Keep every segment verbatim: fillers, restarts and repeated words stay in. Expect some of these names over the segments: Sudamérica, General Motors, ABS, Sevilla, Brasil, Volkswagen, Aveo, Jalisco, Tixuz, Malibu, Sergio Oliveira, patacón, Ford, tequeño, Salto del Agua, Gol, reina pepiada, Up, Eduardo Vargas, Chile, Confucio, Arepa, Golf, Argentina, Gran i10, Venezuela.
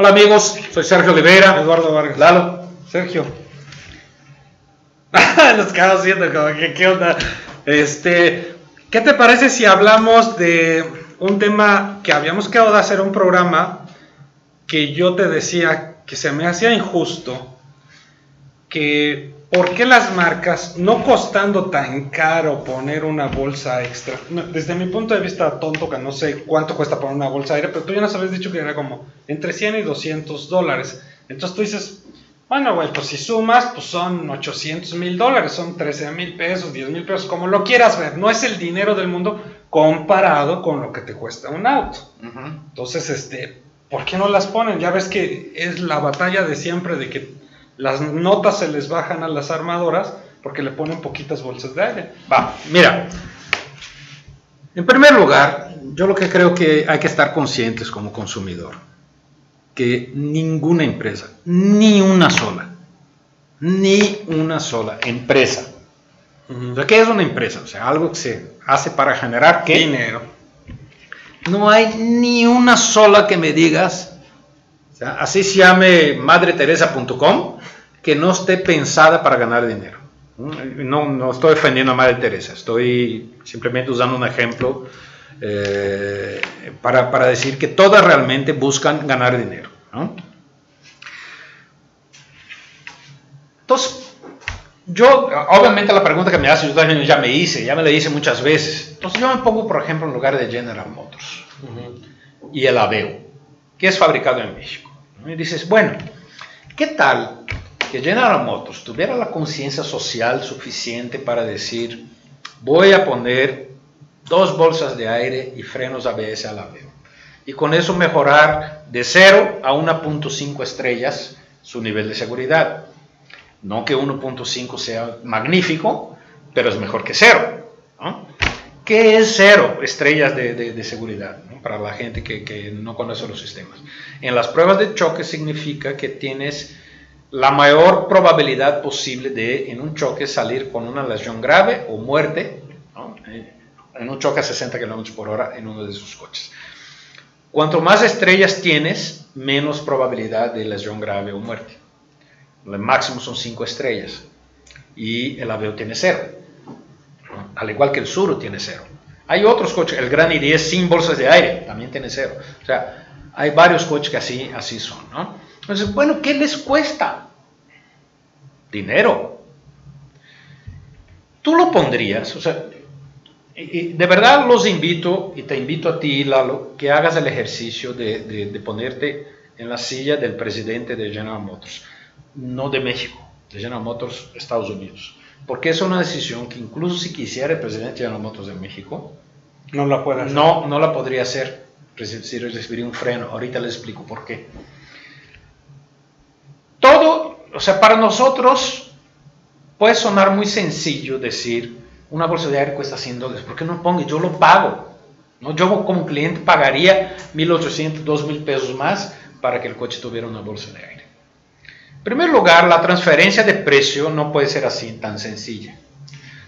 Hola amigos, soy Sergio Oliveira. Eduardo Vargas. Lalo. Sergio. Nos quedamos viendo como que qué onda. Este, ¿qué te parece si hablamos de un tema que habíamos quedado de hacer un programa que yo te decía que se me hacía injusto? Que ¿por qué las marcas, no costando tan caro poner una bolsa extra? Desde mi punto de vista tonto, que no sé cuánto cuesta poner una bolsa aire, pero tú ya nos habías dicho que era como entre cien y doscientos dólares. Entonces tú dices, bueno, güey, pues si sumas, pues son ochocientos mil dólares, son trece mil pesos, diez mil pesos, como lo quieras ver. No es el dinero del mundo comparado con lo que te cuesta un auto. Uh-huh. Entonces, este, ¿por qué no las ponen? Ya ves que es la batalla de siempre de que las notas se les bajan a las armadoras porque le ponen poquitas bolsas de aire. Va, mira, en primer lugar, yo lo que creo que hay que estar conscientes como consumidor, que ninguna empresa, ni una sola, ni una sola empresa. Uh-huh. O sea, ¿qué es una empresa? O sea, algo que se hace para generar ¿qué? Dinero. No hay ni una sola que me digas, o sea, así se llame madre teresa punto com, que no esté pensada para ganar dinero. No, no estoy defendiendo a Madre Teresa, estoy simplemente usando un ejemplo eh, para, para decir que todas realmente buscan ganar dinero, ¿no? Entonces, yo, obviamente la pregunta que me hace, yo también ya me hice, ya me la hice muchas veces. Entonces yo me pongo, por ejemplo, en lugar de General Motors uh-huh. y el Aveo, que es fabricado en México, ¿no? Y dices, bueno, ¿qué tal que General Motors tuviera la conciencia social suficiente para decir, voy a poner dos bolsas de aire y frenos A B S al avión, y con eso mejorar de cero a uno punto cinco estrellas su nivel de seguridad? No que uno punto cinco sea magnífico, pero es mejor que cero, ¿no? ¿Qué es cero estrellas de, de, de seguridad, ¿no? Para la gente que, que no conoce los sistemas? En las pruebas de choque significa que tienes la mayor probabilidad posible de en un choque salir con una lesión grave o muerte, ¿no? En un choque a sesenta kilómetros por hora en uno de sus coches. Cuanto más estrellas tienes, menos probabilidad de lesión grave o muerte. El máximo son cinco estrellas y el Aveo tiene cero, ¿no? Al igual que el Suru tiene cero. Hay otros coches, el Gran i diez sin bolsas de aire también tiene cero. O sea, hay varios coches que así, así son, ¿no? Entonces, bueno, ¿qué les cuesta? Dinero. Tú lo pondrías, o sea, y, y de verdad los invito, y te invito a ti, Lalo, que hagas el ejercicio de, de, de ponerte en la silla del presidente de General Motors, no de México, de General Motors, Estados Unidos, porque es una decisión que incluso si quisiera el presidente de General Motors de México, no la puede hacer. No, no la podría hacer, si recibiría un freno. Ahorita les explico por qué. Todo, o sea, para nosotros puede sonar muy sencillo decir, una bolsa de aire cuesta cien dólares, ¿por qué no pongo? Yo lo pago, ¿no? Yo como cliente pagaría mil ochocientos, dos mil pesos más para que el coche tuviera una bolsa de aire. En primer lugar, la transferencia de precio no puede ser así tan sencilla.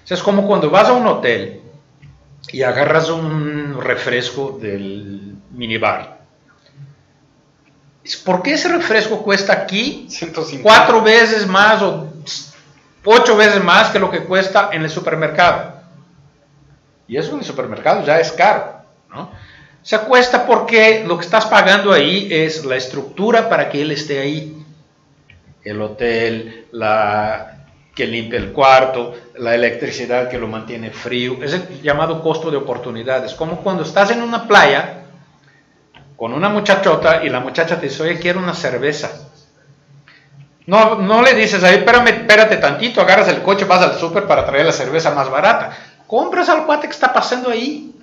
O sea, es como cuando vas a un hotel y agarras un refresco del minibar. ¿Por qué ese refresco cuesta aquí ciento cincuenta cuatro veces más o ocho veces más que lo que cuesta en el supermercado? Y eso en el supermercado ya es caro, ¿no? Se cuesta porque lo que estás pagando ahí es la estructura para que él esté ahí. El hotel, la que limpia el cuarto, la electricidad que lo mantiene frío. Es el llamado costo de oportunidades. Como cuando estás en una playa con una muchachota y la muchacha te dice, oye, quiero una cerveza. No, no le dices, ay, espérame, espérate tantito, agarras el coche, vas al súper para traer la cerveza más barata. Compras al cuate que está pasando ahí.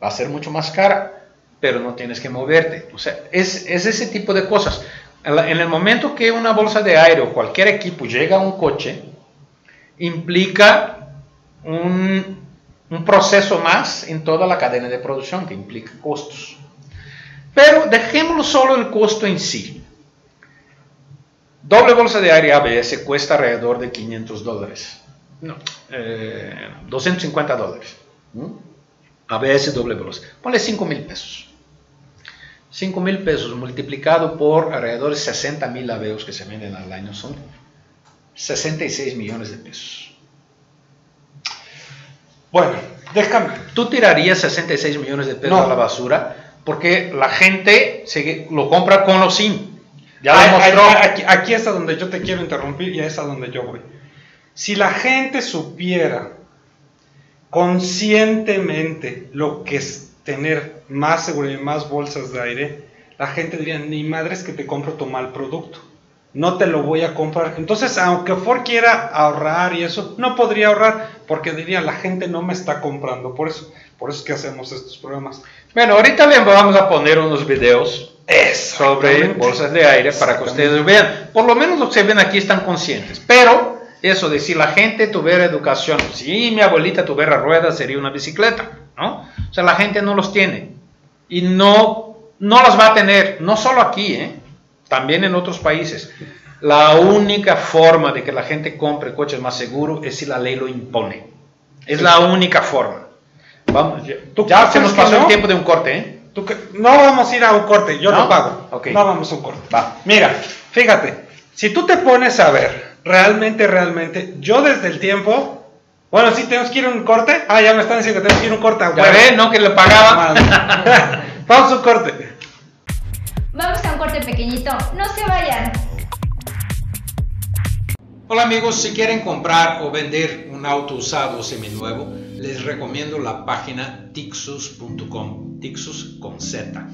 Va a ser mucho más cara, pero no tienes que moverte. O sea, es, es ese tipo de cosas. En el momento que una bolsa de aire o cualquier equipo llega a un coche, implica un... un proceso más en toda la cadena de producción que implica costos. Pero dejémoslo solo el costo en sí. Doble bolsa de aire A B S cuesta alrededor de quinientos dólares. No, eh, doscientos cincuenta dólares. ¿Mm? A B S doble bolsa. Ponle cinco mil pesos. cinco mil pesos multiplicado por alrededor de sesenta mil Aveos que se venden al año son sesenta y seis millones de pesos. Bueno, déjame, tú tirarías sesenta y seis millones de pesos no. a la basura porque la gente se, lo compra con o sin. Ya lo mostró. Aquí, aquí es a donde yo te quiero interrumpir y es a donde yo voy. Si la gente supiera conscientemente lo que es tener más seguridad y más bolsas de aire, la gente diría, ni madres que te compro tu mal producto, no te lo voy a comprar. Entonces, aunque Ford quiera ahorrar y eso, no podría ahorrar, porque diría, la gente no me está comprando, por eso, por eso es que hacemos estos programas. Bueno, ahorita les vamos a poner unos videos sobre bolsas de aire para que ustedes vean, por lo menos los que ven aquí están conscientes, pero... eso de si la gente tuviera educación, si mi abuelita tuviera ruedas sería una bicicleta, ¿no? O sea, la gente no los tiene y no, no las va a tener, no solo aquí, ¿eh? También en otros países. La única forma de que la gente compre coches más seguros es si la ley lo impone. Es sí. la única forma. Vamos, ya se nos pasó no? el tiempo de un corte, ¿eh? ¿Tú que... No vamos a ir a un corte, yo ¿No? lo pago. Okay. No vamos a un corte. Va. Mira, fíjate, si tú te pones a ver... Realmente, realmente, yo desde el tiempo, bueno, si ¿sí tenemos que ir a un corte? Ah, ya me están diciendo que tenemos que ir a un corte. Ya bueno, ven, ¿no? Que le pagaba. Vamos a un corte. Vamos a un corte pequeñito, no se vayan. Hola amigos, si quieren comprar o vender un auto usado o seminuevo, les recomiendo la página tixuz punto com, Tixuz con Z.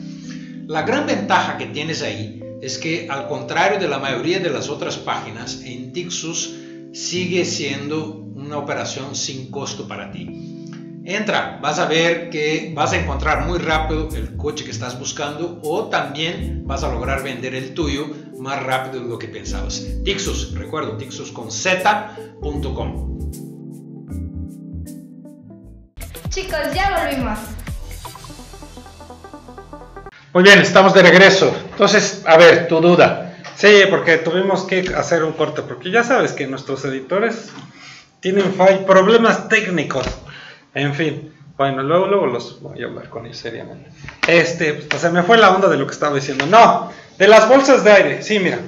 La gran ventaja que tienes ahí es que, al contrario de la mayoría de las otras páginas, en Tixuz sigue siendo una operación sin costo para ti. Entra, vas a ver que vas a encontrar muy rápido el coche que estás buscando o también vas a lograr vender el tuyo más rápido de lo que pensabas. Tixuz, recuerdo, Tixuz con Z punto com. Chicos, ya volvimos. Muy bien, estamos de regreso. Entonces, a ver, tu duda. Sí, porque tuvimos que hacer un corte, porque ya sabes que nuestros editores tienen fall problemas técnicos. En fin, bueno, luego, luego los voy a hablar con ellos seriamente. Este, pues, se me fue la onda de lo que estaba diciendo. No, de las bolsas de aire. Sí, mira,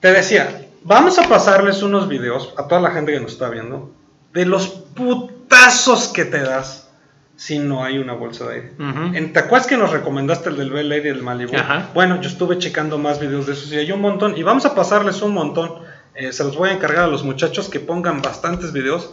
te decía, vamos a pasarles unos videos a toda la gente que nos está viendo de los putazos que te das si no hay una bolsa de aire. Uh-huh. ¿Te acuerdas que nos recomendaste el del Bel Air y el Malibu? Ajá. Bueno, yo estuve checando más videos de esos y hay un montón, y vamos a pasarles un montón. eh, Se los voy a encargar a los muchachos que pongan bastantes videos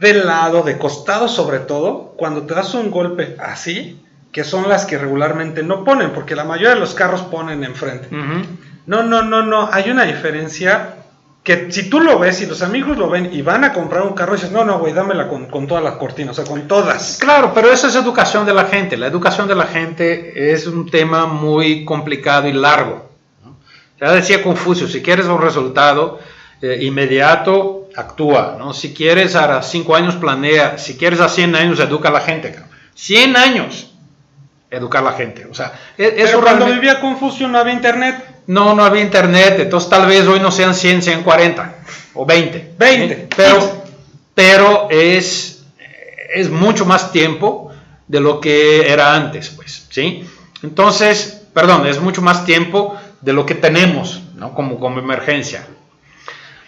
de lado, de costado, sobre todo cuando te das un golpe así, que son las que regularmente no ponen, porque la mayoría de los carros ponen enfrente. Uh-huh. No, no, no, no, hay una diferencia que si tú lo ves y los amigos lo ven y van a comprar un carro y dices, no, no, güey, dámela con, con todas las cortinas, o sea, con todas. Claro, pero eso es educación de la gente. La educación de la gente es un tema muy complicado y largo, ¿no? Ya decía Confucio, si quieres un resultado eh, inmediato, actúa, ¿no? Si quieres a cinco años, planea. Si quieres a cien años, educa a la gente. cien años, educar a la gente. O sea, es, pero eso cuando realmente... vivía Confucio no había internet. No, no había internet, entonces tal vez hoy no sean cien, sean cuarenta o veinte. veinte. Pero, pero es, es mucho más tiempo de lo que era antes, pues, ¿sí? Entonces, perdón, es mucho más tiempo de lo que tenemos, ¿no? Como, como emergencia.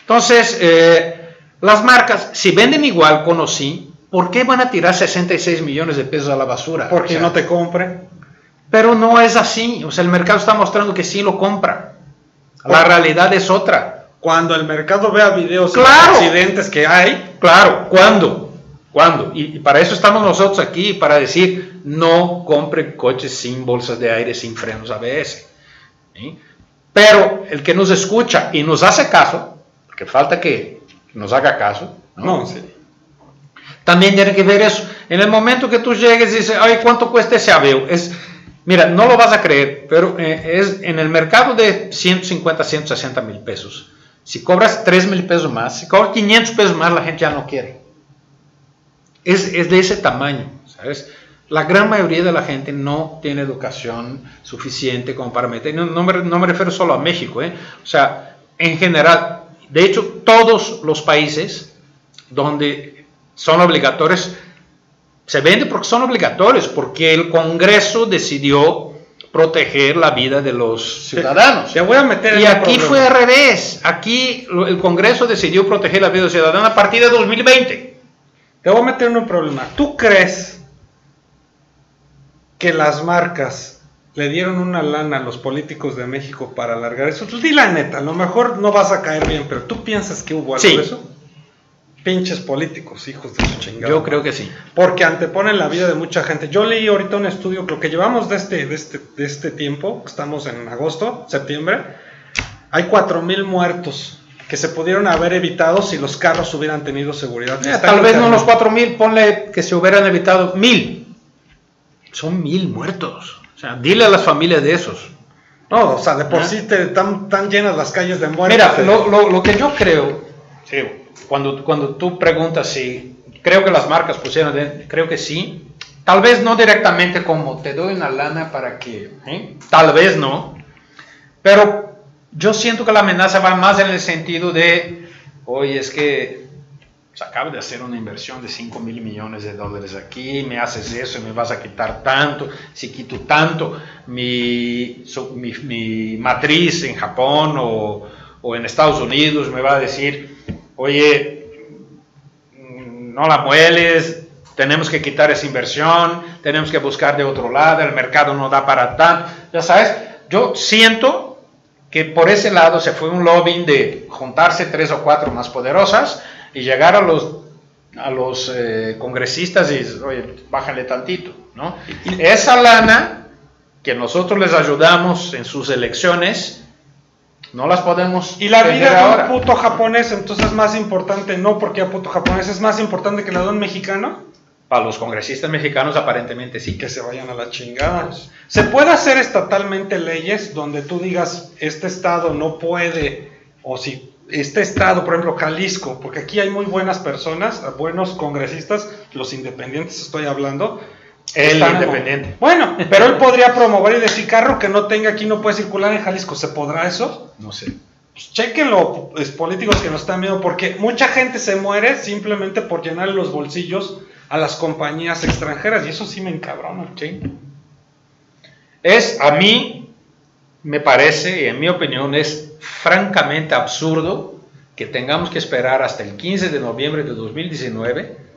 Entonces, eh, las marcas, si venden igual con o sin, ¿por qué van a tirar sesenta y seis millones de pesos a la basura? Porque o sea, no te compren. Pero no es así, o sea, el mercado está mostrando que sí lo compra. La realidad es otra. Cuando el mercado vea videos de claro. accidentes que hay. Claro, ¿cuándo? ¿Cuándo? Y, y para eso estamos nosotros aquí, para decir, no compre coches sin bolsas de aire, sin frenos A B S. ¿Sí? Pero el que nos escucha y nos hace caso, porque falta que nos haga caso, ¿no? No, sí. También tiene que ver eso. En el momento que tú llegues y dices, ay, ¿cuánto cuesta ese Aveo? Es... Mira, no lo vas a creer, pero eh, es en el mercado de ciento cincuenta, ciento sesenta mil pesos. Si cobras tres mil pesos más, si cobras quinientos pesos más, la gente ya no quiere. Es, es de ese tamaño, ¿sabes? La gran mayoría de la gente no tiene educación suficiente como para meter. No, no, me, no me refiero solo a México, ¿eh? O sea, en general. De hecho, todos los países donde son obligatorios... Se vende porque son obligatorios, porque el Congreso decidió proteger la vida de los ciudadanos. Te, te voy a meter y en aquí problema. Fue al revés. Aquí el Congreso decidió proteger la vida de los ciudadanos a partir de dos mil veinte. Te voy a meter en un problema. ¿Tú crees que las marcas le dieron una lana a los políticos de México para alargar eso? Tú di la neta, a lo mejor no vas a caer bien, pero ¿tú piensas que hubo algo sí. de eso? Pinches políticos, hijos de su chingada. Yo creo que sí. Porque anteponen la vida de mucha gente. Yo leí ahorita un estudio, lo que llevamos de este, de este, de este tiempo, estamos en agosto, septiembre, hay cuatro mil muertos que se pudieron haber evitado si los carros hubieran tenido seguridad. Ya, tal vez no los cuatro mil, ponle que se hubieran evitado mil. Son mil muertos. O sea, dile a las familias de esos. No, o sea, de por ¿Ah? sí te, tan, tan llenas las calles de muertos. Mira, te... lo, lo, lo que yo creo... Sí, Cuando, cuando tú preguntas si creo que las marcas pusieron, de, creo que sí, tal vez no directamente como te doy una lana para que, ¿eh? Tal vez no, pero yo siento que la amenaza va más en el sentido de, oye, es que pues, acabo de hacer una inversión de cinco mil millones de dólares aquí, me haces eso y me vas a quitar tanto, si quito tanto, mi, so, mi, mi matriz en Japón o, o en Estados Unidos me va a decir... Oye, no la mueles, tenemos que quitar esa inversión, tenemos que buscar de otro lado, el mercado no da para tanto. Ya sabes, yo siento que por ese lado se fue un lobbying de juntarse tres o cuatro más poderosas y llegar a los, a los eh, congresistas y, oye, bájale tantito, ¿no? Y esa lana que nosotros les ayudamos en sus elecciones... No las podemos... Y la vida de un puto japonés, entonces es más importante, no porque a puto japonés, es más importante que la de un mexicano. Para los congresistas mexicanos aparentemente sí. Que se vayan a la chingada. Pues, ¿se puede hacer estatalmente leyes donde tú digas, este estado no puede, o si este estado, por ejemplo, Jalisco, porque aquí hay muy buenas personas, buenos congresistas, los independientes estoy hablando... Él independiente. Bueno, pero él podría promover y decir carro que no tenga aquí no puede circular en Jalisco. ¿Se podrá eso? No sé. Pues chequenlo, los políticos que nos están viendo, porque mucha gente se muere simplemente por llenar los bolsillos a las compañías extranjeras y eso sí me encabrona. ¿Sí? Es, a mí, me parece, y en mi opinión, es francamente absurdo que tengamos que esperar hasta el quince de noviembre de dos mil diecinueve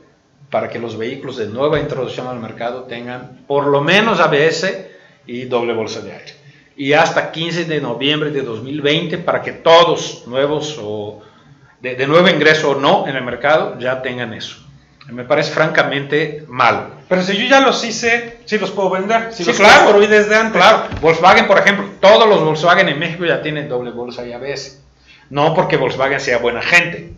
para que los vehículos de nueva introducción al mercado tengan por lo menos A B S y doble bolsa de aire. Y hasta quince de noviembre de dos mil veinte para que todos nuevos o de, de nuevo ingreso o no en el mercado ya tengan eso. Me parece francamente malo. Pero si yo ya los hice, si ¿sí los puedo vender? Si sí, los claro, construí desde antes. Claro. Volkswagen, por ejemplo, todos los Volkswagen en México ya tienen doble bolsa y A B S. No porque Volkswagen sea buena gente,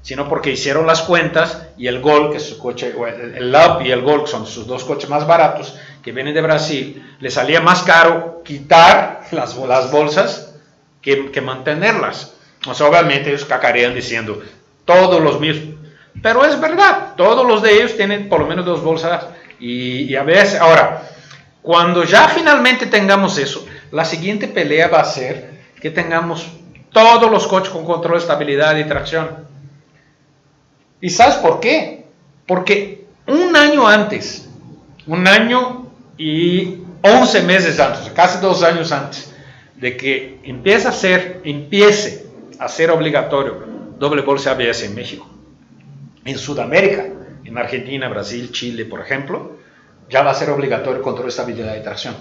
sino porque hicieron las cuentas y el Gol, que es su coche, el Up y el Golf, que son sus dos coches más baratos, que vienen de Brasil, le salía más caro quitar las bolsas, las bolsas que, que mantenerlas. O sea, obviamente ellos cacarean diciendo, todos los míos, pero es verdad, todos los de ellos tienen por lo menos dos bolsas y, y A B S. Ahora, cuando ya finalmente tengamos eso, la siguiente pelea va a ser que tengamos todos los coches con control de estabilidad y tracción. ¿Y sabes por qué? Porque un año antes, un año y once meses antes, casi dos años antes de que empiece a ser, empiece a ser obligatorio doble bolsa A B S en México, en Sudamérica, en Argentina, Brasil, Chile, por ejemplo, ya va a ser obligatorio control de estabilidad y tracción.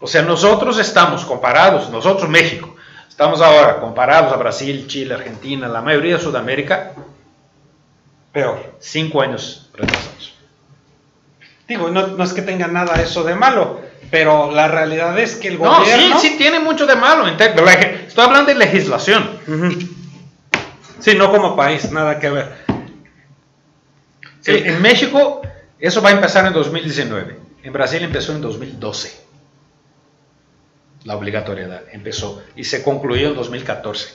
O sea, nosotros estamos comparados, nosotros México, estamos ahora comparados a Brasil, Chile, Argentina, la mayoría de Sudamérica, peor, cinco años retrasados. Digo, no, no es que tenga nada eso de malo, pero la realidad es que el no, gobierno... No, sí, sí tiene mucho de malo, estoy hablando de legislación. Uh-huh. Sí, no como país, nada que ver. Sí, en México eso va a empezar en dos mil diecinueve, en Brasil empezó en dos mil doce. La obligatoriedad empezó y se concluyó en dos mil catorce.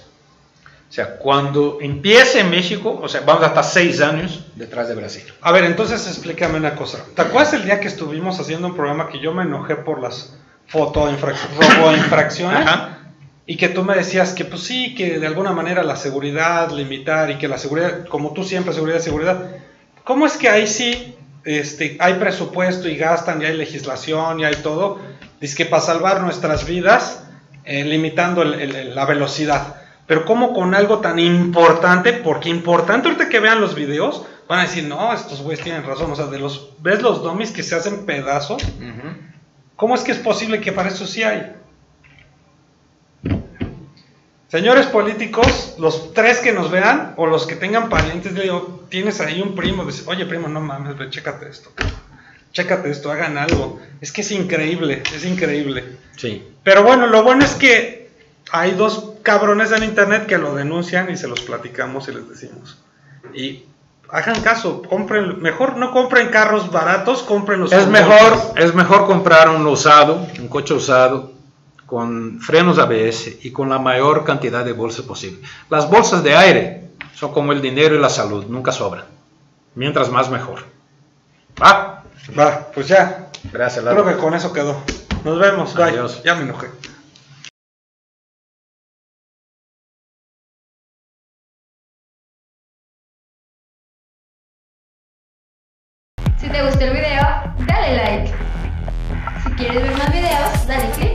O sea, cuando empiece en México, o sea, vamos hasta seis años detrás de Brasil. A ver, entonces explícame una cosa. ¿Te acuerdas el día que estuvimos haciendo un programa que yo me enojé por las fotoinfracciones? Y que tú me decías que pues sí, que de alguna manera la seguridad, limitar y que la seguridad, como tú siempre, seguridad, seguridad. ¿Cómo es que ahí sí este, hay presupuesto y gastan, y hay legislación y hay todo, dice que para salvar nuestras vidas, eh, limitando el, el, la velocidad. Pero ¿cómo con algo tan importante? Porque importante, ahorita que vean los videos, van a decir, no, estos güeyes tienen razón. O sea, de los, ¿ves los dummies que se hacen pedazos? Uh-huh. ¿Cómo es que es posible que para eso sí hay? Señores políticos, los tres que nos vean, o los que tengan parientes, le digo, tienes ahí un primo, dice, oye primo, no mames, ve, chécate esto, chécate esto, hagan algo. Es que es increíble, es increíble. Sí. Pero bueno, lo bueno es que hay dos cabrones en internet que lo denuncian y se los platicamos y les decimos. Y hagan caso, compren, mejor no compren carros baratos, compren los... Es mejor, es mejor comprar un usado, un coche usado, con frenos A B S y con la mayor cantidad de bolsas posible. Las bolsas de aire son como el dinero y la salud, nunca sobran. Mientras más, mejor. Va, va, pues ya. Gracias, Lalo. Creo que con eso quedó. Nos vemos. Adiós. Bye. Ya me enojé. Si te gustó el video, dale like. Si quieres ver más videos, dale click.